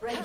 Red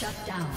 Shut down.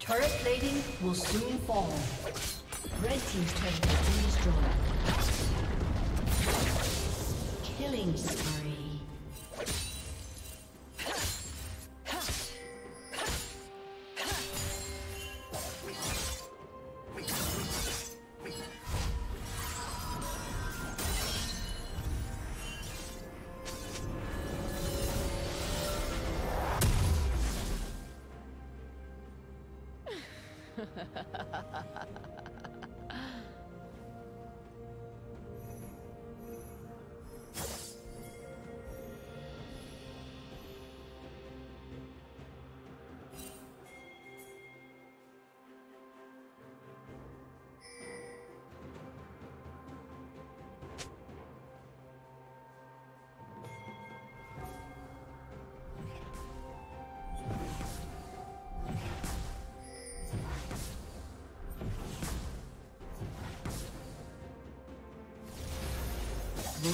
Turret plating will soon fall. Red team's turret has been destroyed. Killing spree.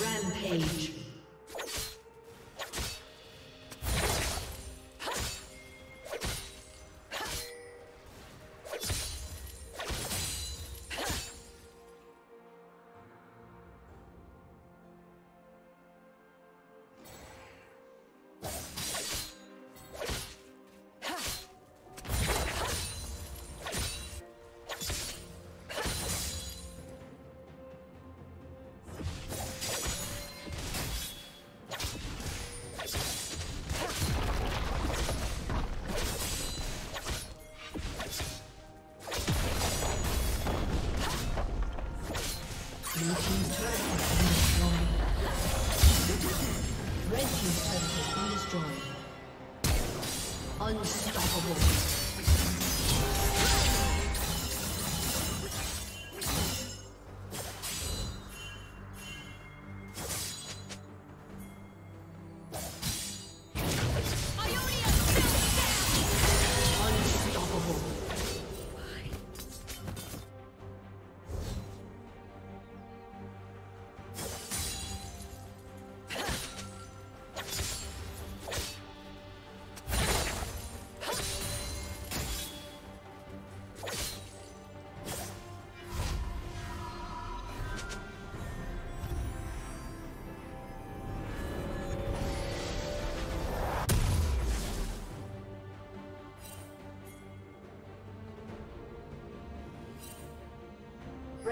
Rampage. destroyed. Unstoppable.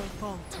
revolted.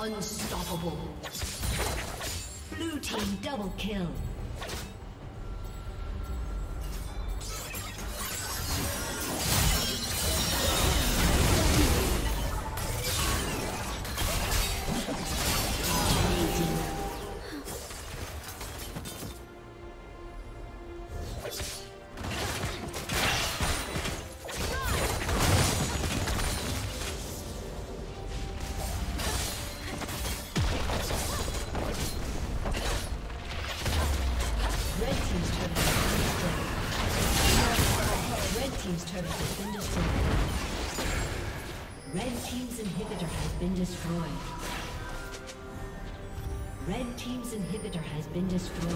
Unstoppable. Unstoppable. Blue team double kill. Red team's inhibitor has been destroyed. Red team's inhibitor has been destroyed.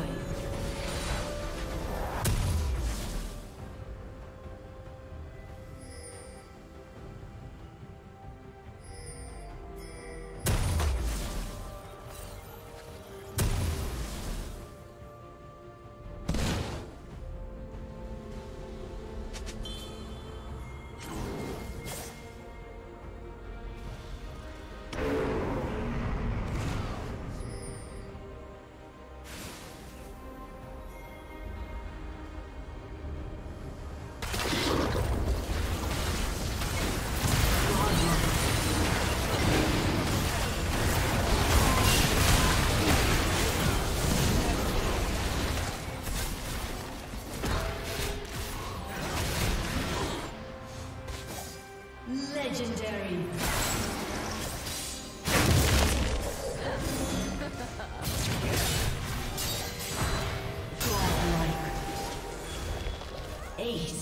Ace.